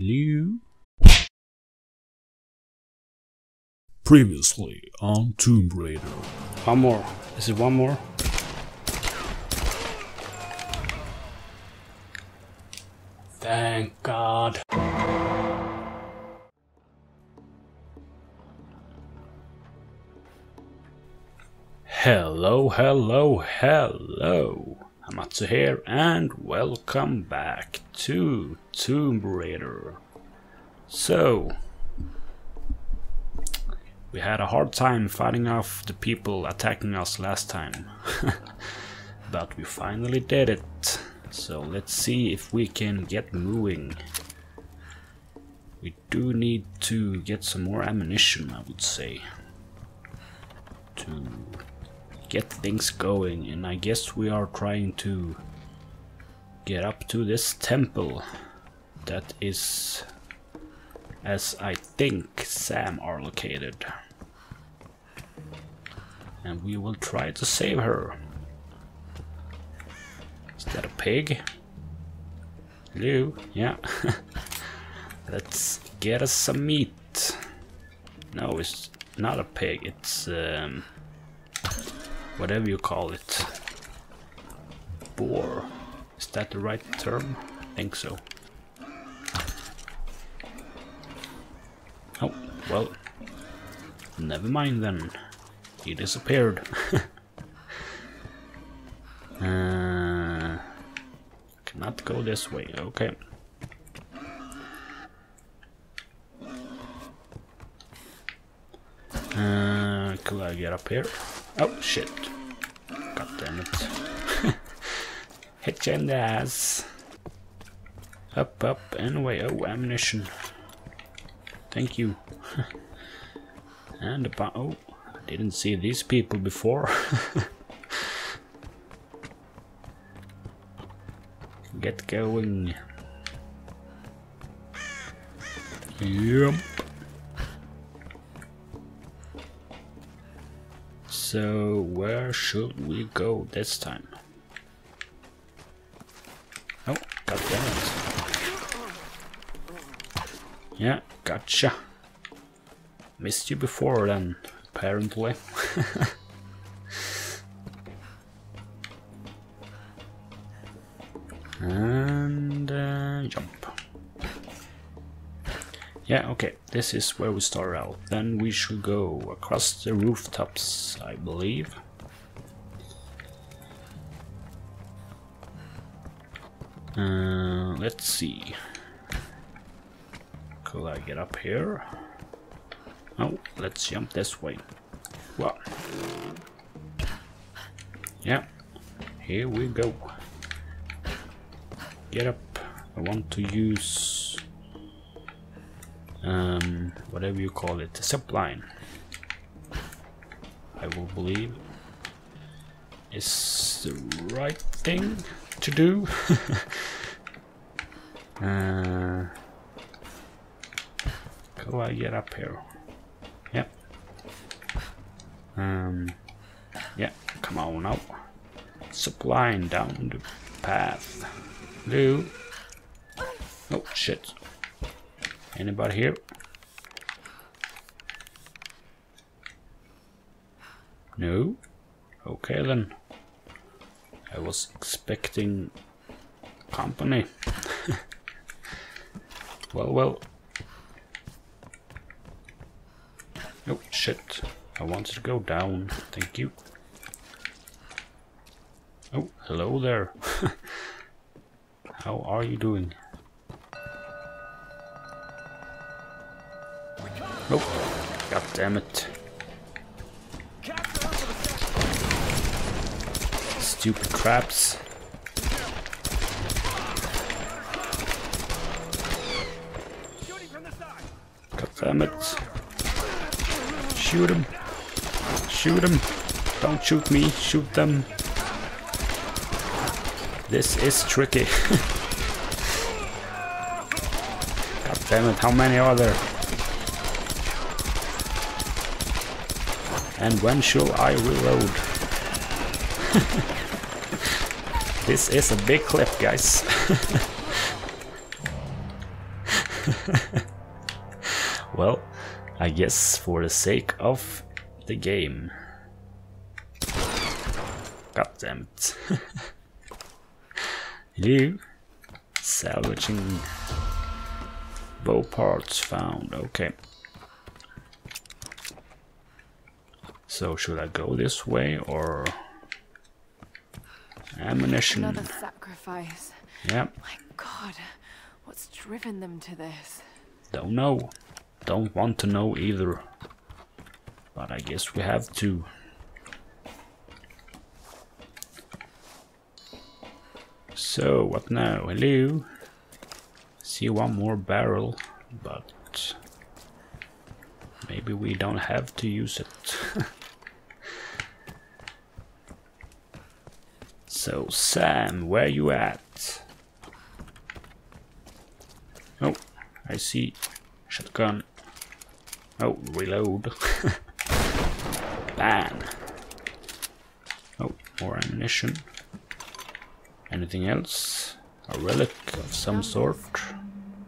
Hello? Previously on Tomb Raider. One more. Is it one more? Thank God. Hello, hello, hello. Hamatzu here and welcome back to Tomb Raider. So, we had a hard time fighting off the people attacking us last time. But we finally did it. So let's see if we can get moving. We do need to get some more ammunition, I would say, to get things going. And I guess we are trying to get up to this temple that is, as I think, Sam are located. And we will try to save her. Is that a pig? Hello? Yeah. Let's get us some meat. No, it's not a pig. It's whatever you call it. Boar. Is that the right term? I think so. Oh, well, never mind then. He disappeared. Cannot go this way, okay. Could I get up here? Oh shit. God damn it. Hit you in the ass. Up, up, and away. Oh, ammunition. Thank you. And about... oh, I didn't see these people before. Get going. Yep. So where should we go this time? Oh, god damn it. Yeah, gotcha. Missed you before then, apparently. And jump. Yeah, okay, this is where we start out. Then we should go across the rooftops, I believe. Let's see. Could I get up here? Oh, let's jump this way. Well, yeah, here we go. Get up. I want to use whatever you call it, a zip line, I will believe is the right thing to do. How do I get up here? Yep. Yeah, come on now. Supplying down the path. Hello? Oh shit. Anybody here? No? Okay then. I was expecting company. Well, well. Oh shit, I wanted to go down, thank you. Oh, hello there. How are you doing? Oh, god damn it. Stupid craps. God damn it. Shoot him! Shoot him! Don't shoot me, shoot them! This is tricky. God damn it, how many are there? And when shall I reload? This is a big clip, guys. Well, I guess for the sake of the game. God damn it. Hello? Salvaging bow parts found. Okay. So should I go this way or ammunition? Another sacrifice. Yeah. My God, what's driven them to this? Don't know. Don't want to know either. But I guess we have to. So what now? Hello. See one more barrel, but maybe we don't have to use it. So Sam, where you at? Oh, I see shotgun. Oh, reload. Bam. Oh, more ammunition. Anything else? A relic of some sort.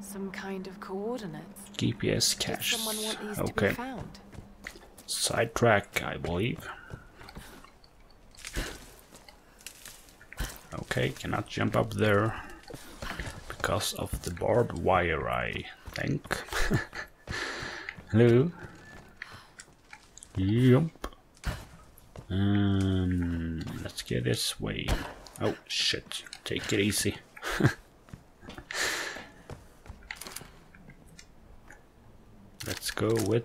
Some kind of coordinates. GPS cache. Okay. Sidetrack, I believe. Okay, cannot jump up there because of the barbed wire, I think. Hello. Yump. Let's get this way. Oh shit, take it easy. Let's go with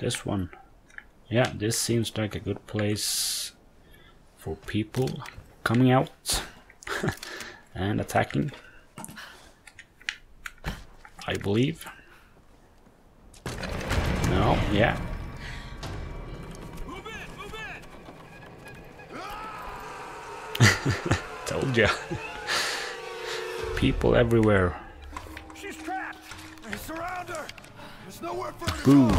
this one. Yeah, this seems like a good place for people coming out and attacking, I believe. No, yeah. Told ya. People everywhere. She's trapped. I surround her. There's nowhere for her. Boom.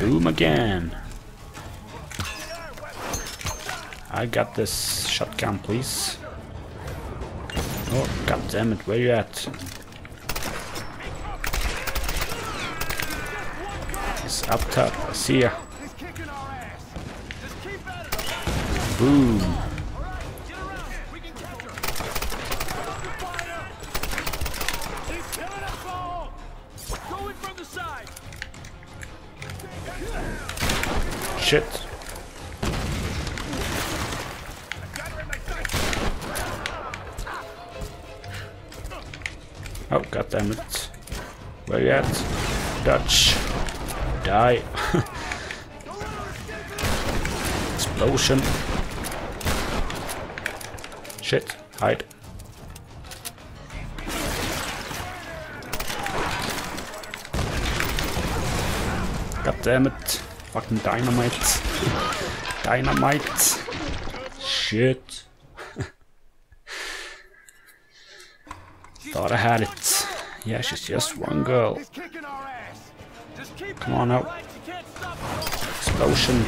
Boom again. I got this shotgun, please. Oh, god damn it, where you at? It's up top, I see ya. Boom. Shit. Oh, god damn it. Where you at? Dutch. Die. Explosion. Shit. Hide. God damn it. Fucking dynamite. Dynamite. Shit. Thought I had it. Yeah, she's just one girl. Come on out. Explosion.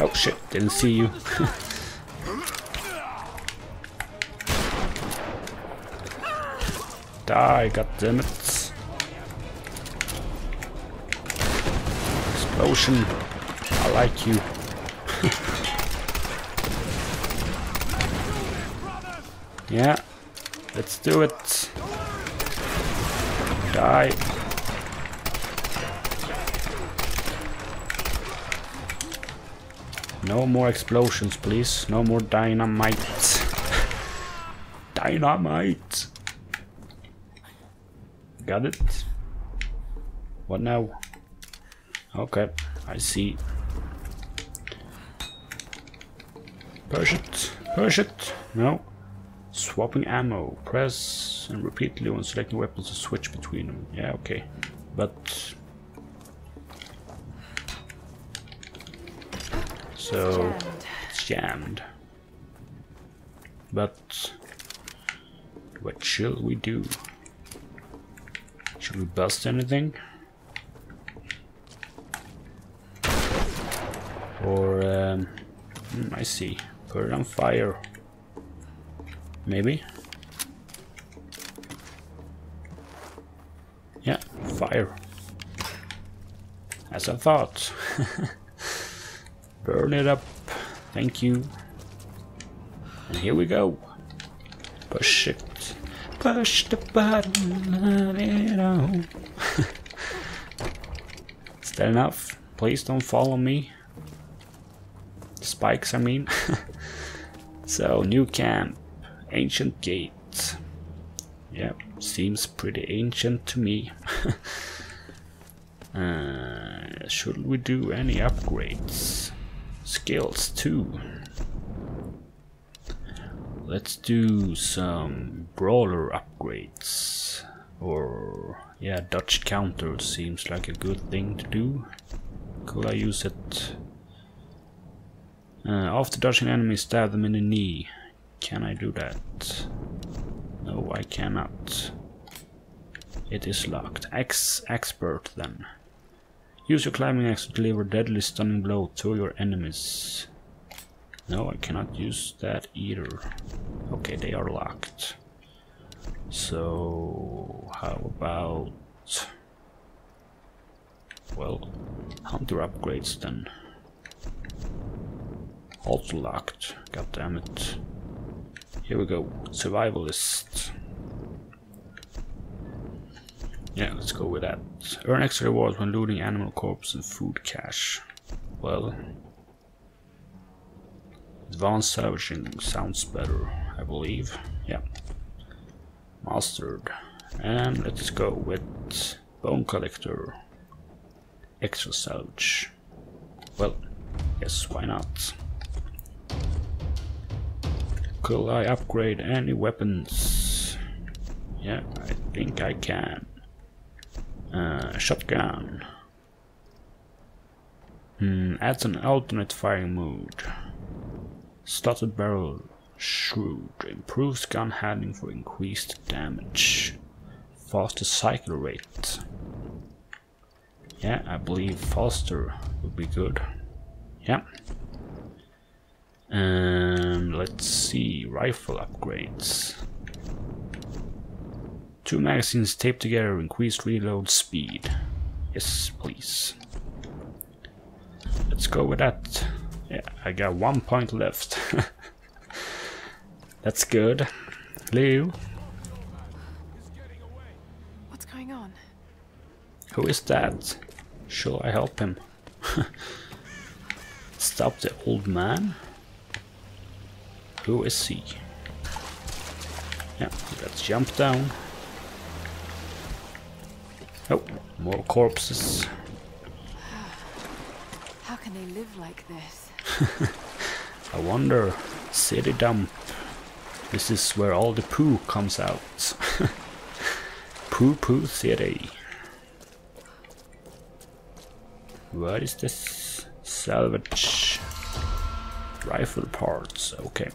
Oh shit, didn't see you. Die, goddammit. Explosion. I like you. Yeah. Let's do it. Die. No more explosions, please. No more dynamite. Dynamite. Got it. What now? Okay, I see. Push it. Push it. No. Swapping ammo, press and repeatedly on selecting weapons to switch between them. Yeah, okay. But so it's jammed. But what shall we do? Should we bust anything? Or, I see. Put it on fire. Maybe. Yeah, fire. As I thought. Burn it up. Thank you. And here we go. Push it. Push the button. Let it out. Is that enough? Please don't follow me. Spikes, I mean. So, new camp. Ancient gate. Yeah, seems pretty ancient to me. Should we do any upgrades? Skills too. Let's do some brawler upgrades. Or yeah, Dutch counter seems like a good thing to do. Could I use it? After dodging enemies, stab them in the knee. Can I do that? No, I cannot. It is locked. Expert then. Use your climbing axe to deliver a deadly stunning blow to your enemies. No, I cannot use that either. Okay, they are locked. So, how about... well, hunter upgrades then. Also locked. God damn it. Here we go. Survivalist. Yeah, let's go with that. Earn extra rewards when looting animal corpses and food cache. Well... advanced salvaging sounds better, I believe. Yeah. Mastered. And let's go with bone collector. Extra salvage. Well, yes, why not? Could I upgrade any weapons? Yeah, I think I can. Shotgun. Adds an alternate firing mode. Slotted barrel shrewd. Improves gun handling for increased damage. Faster cycle rate. Yeah, I believe faster would be good. Yeah. Let's see. Rifle upgrades. 2 magazines taped together. Increased reload speed. Yes, please. Let's go with that. Yeah, I got 1 point left. That's good. Hello. What's going on? Who is that? Shall I help him? Stop the old man? Who is he? Yeah, let's jump down. Oh, more corpses. How can they live like this? I wonder. City dump. This is where all the poo comes out. Poo poo city. What is this? Salvage. Rifle parts. Okay.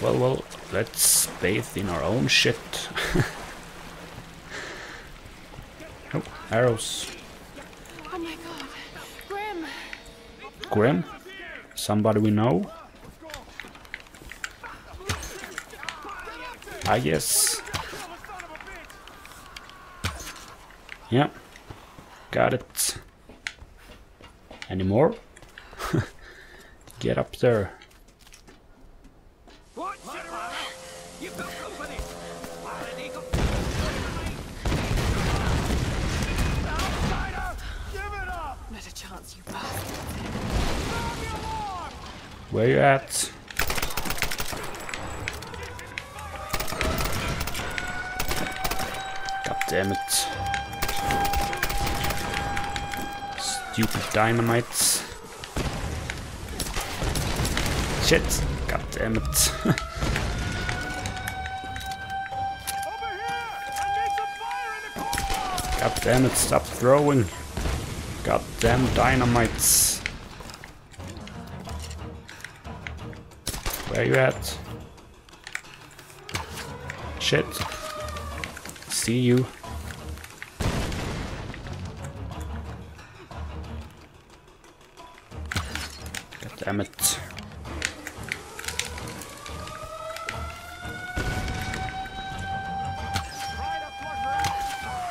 Well, well. Let's bathe in our own shit. Oh, arrows. Oh my god. Grim. Grim? Somebody we know? I guess. Yeah. Got it. Any more? Get up there. Where you at? God damn it. Stupid dynamites. Shit. God damn it. Over here! I made some fire in the corner! God damn it, stop throwing. God damn dynamites. Where you at? Shit. See you. Damn it.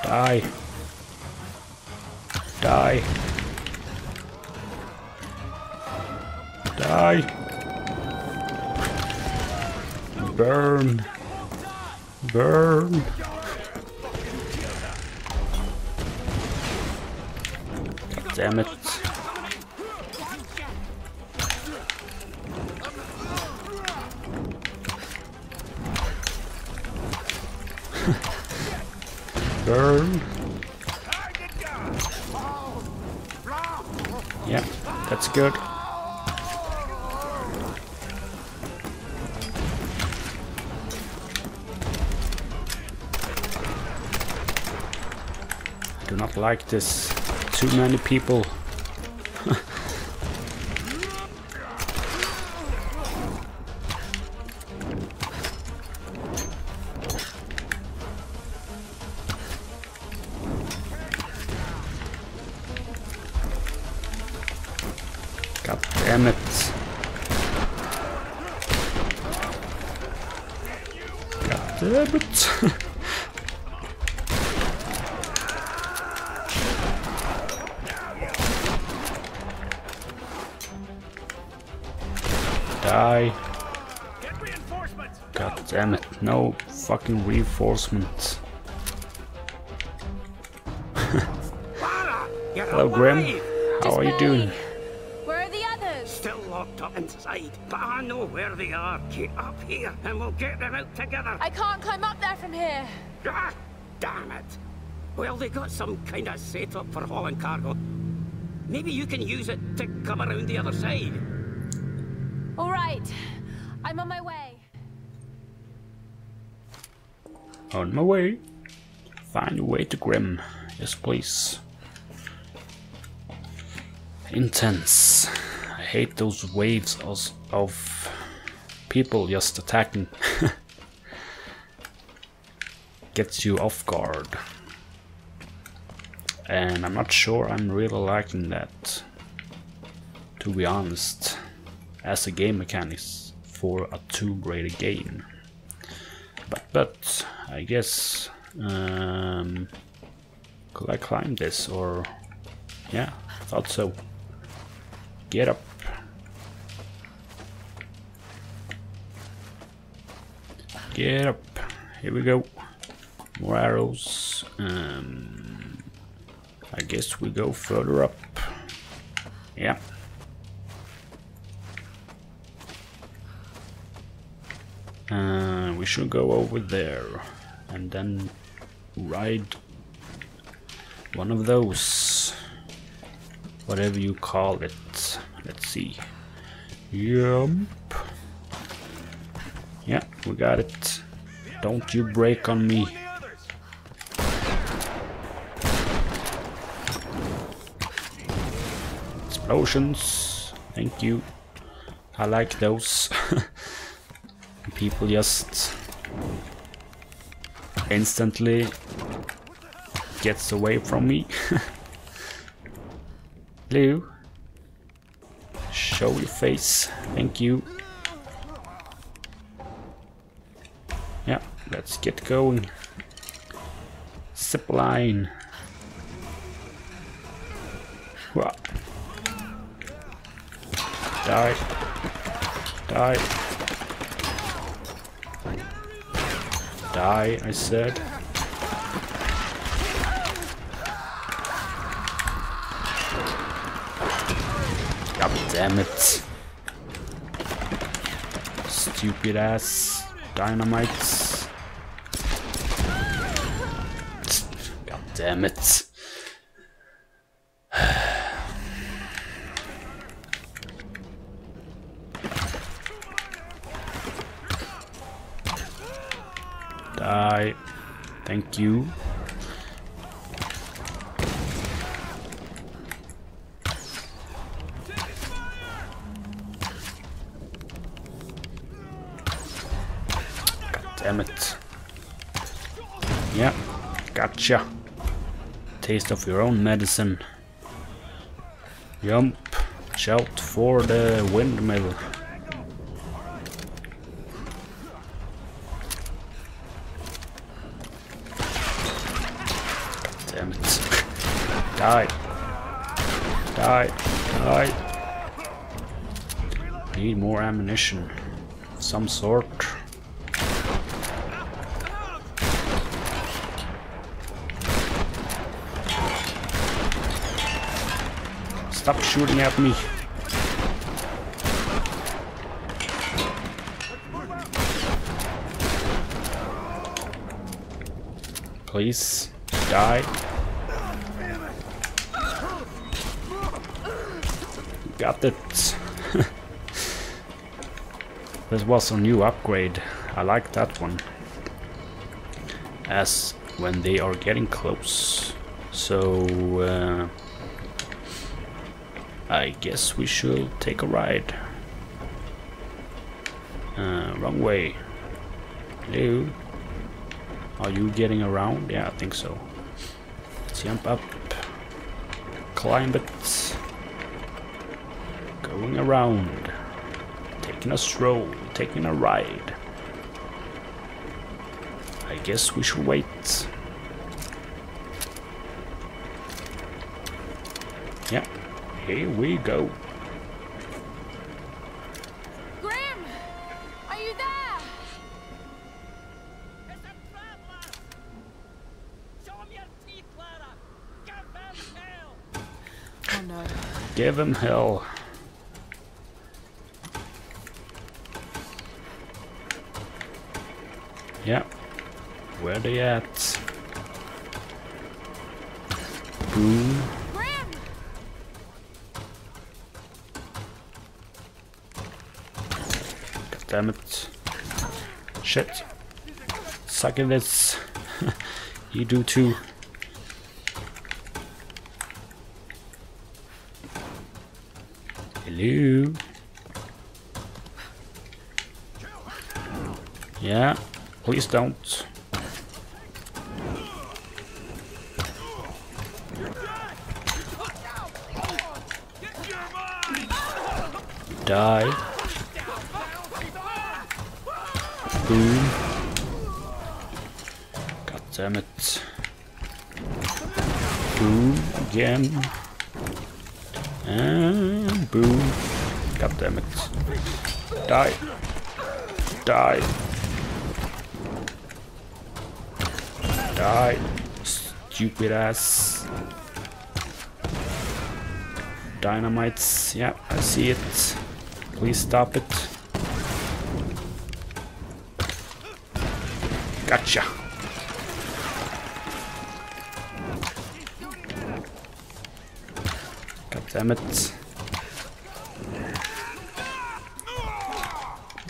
Die. Die. Die. Burn. Burn. Damn it. Burn. Yeah, that's good. I do not like this. Too many people. God damn it. God damn it. Die. God damn it, no fucking reinforcements. Hello Grim, how are you doing? Where are the others? Still locked up inside, but I know where they are. Get up here and we'll get them out together. I can't climb up there from here. Ah, damn it. Well, they got some kind of setup for hauling cargo. Maybe you can use it to come around the other side. All right, I'm on my way. On my way. Find your way to Grim. Yes, please. Intense. I hate those waves of people just attacking. Gets you off guard. And I'm not sure I'm really liking that, to be honest, as a game mechanics for a Tomb Raider game. But I guess could I climb this? Or yeah, I thought so. Get up. Get up. Here we go. More arrows. I guess we go further up. Yeah. We should go over there and then ride one of those, whatever you call it. Let's see. Yump. Yeah, we got it. Don't you break on me. Explosions. Thank you. I like those. People just instantly gets away from me. Blue, show your face. Thank you. Yeah, let's get going. Zip line. Whoa. Die. Die. Die, I said. God damn it. Stupid ass dynamites. God damn it. Die. Thank you. God damn it. Yeah, gotcha. Taste of your own medicine. Jump. Watch out for the windmill. Damn it. Die. Die. Die. Need more ammunition of some sort. Stop shooting at me. Please, die. Got it. This was a new upgrade. I like that one. As when they are getting close. So, I guess we should take a ride. Wrong way. Hello? Are you getting around? Yeah, I think so. Let's jump up. Climb it. Going around. Taking a stroll. Taking a ride. I guess we should wait. Yeah. Here we go. Grim, are you there? It's a traveler. Show him your teeth, Clara. Give him hell. Oh no. Give him hell. Yeah. Where they at? Boom. Damn it. Shit. Suck in this. You do too. Hello. Yeah. Please don't. Die. God damn it. Boom again. And boom. God damn it. Die. Die. Die. Stupid ass. Dynamites. Yeah, I see it. Please stop it. Gotcha. God damn it.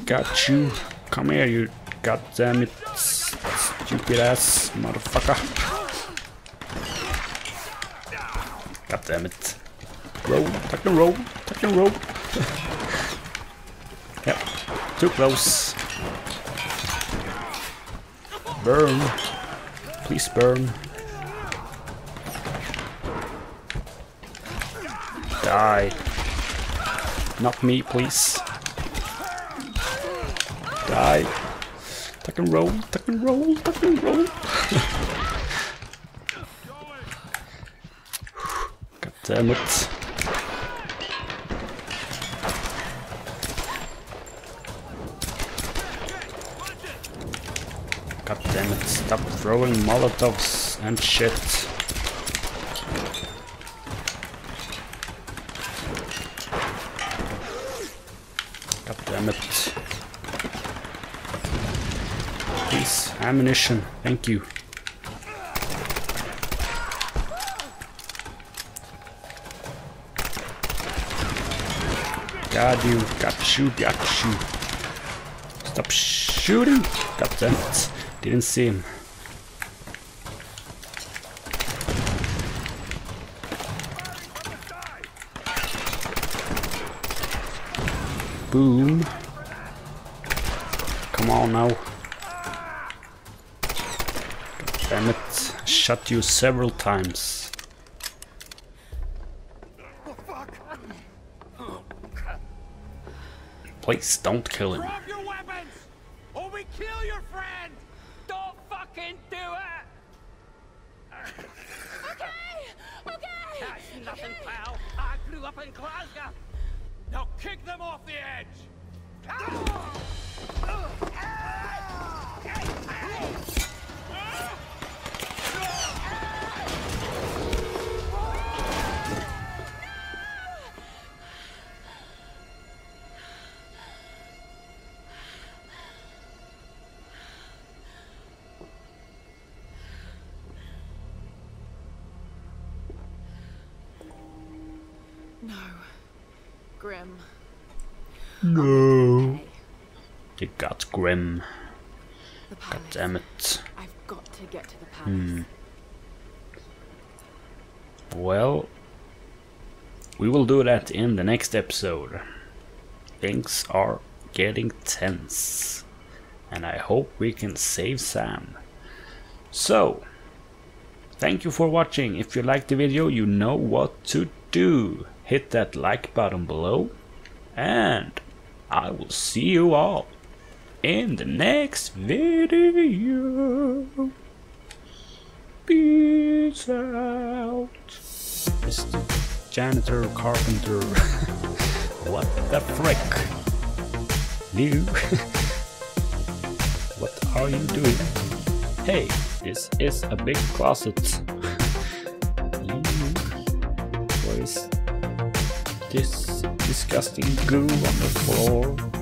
Got you. Come here, you goddamn it, stupid ass motherfucker. God damn it. Roll, tuck and roll, tuck and roll. Yep, too close. Burn. Please burn. Die. Not me, please. Die. Tuck and roll, tuck and roll, tuck and roll. God damn it. God damn it, stop throwing molotovs and shit. God damn it. Please, ammunition, thank you. Got you, got you, got you. Stop shooting! God damn it. Didn't see him. Boom. Come on now. God damn it. I shot you several times. Please don't kill him. Drop your weapons, or we kill your friend. Don't fucking do it. Okay. That's nothing, pal. I grew up in Glasgow. Now kick them off the edge. No. Grim. No. You got Grim. God damn it. I've got to get to the palace. Well, we will do that in the next episode. Things are getting tense. And I hope we can save Sam. So, thank you for watching. If you liked the video, you know what to do. Hit that like button below, and I will see you all in the next video. Peace out. Mr. Janitor, Carpenter, what the frick? You, what are you doing? Hey, this is a big closet. This disgusting goo on the floor.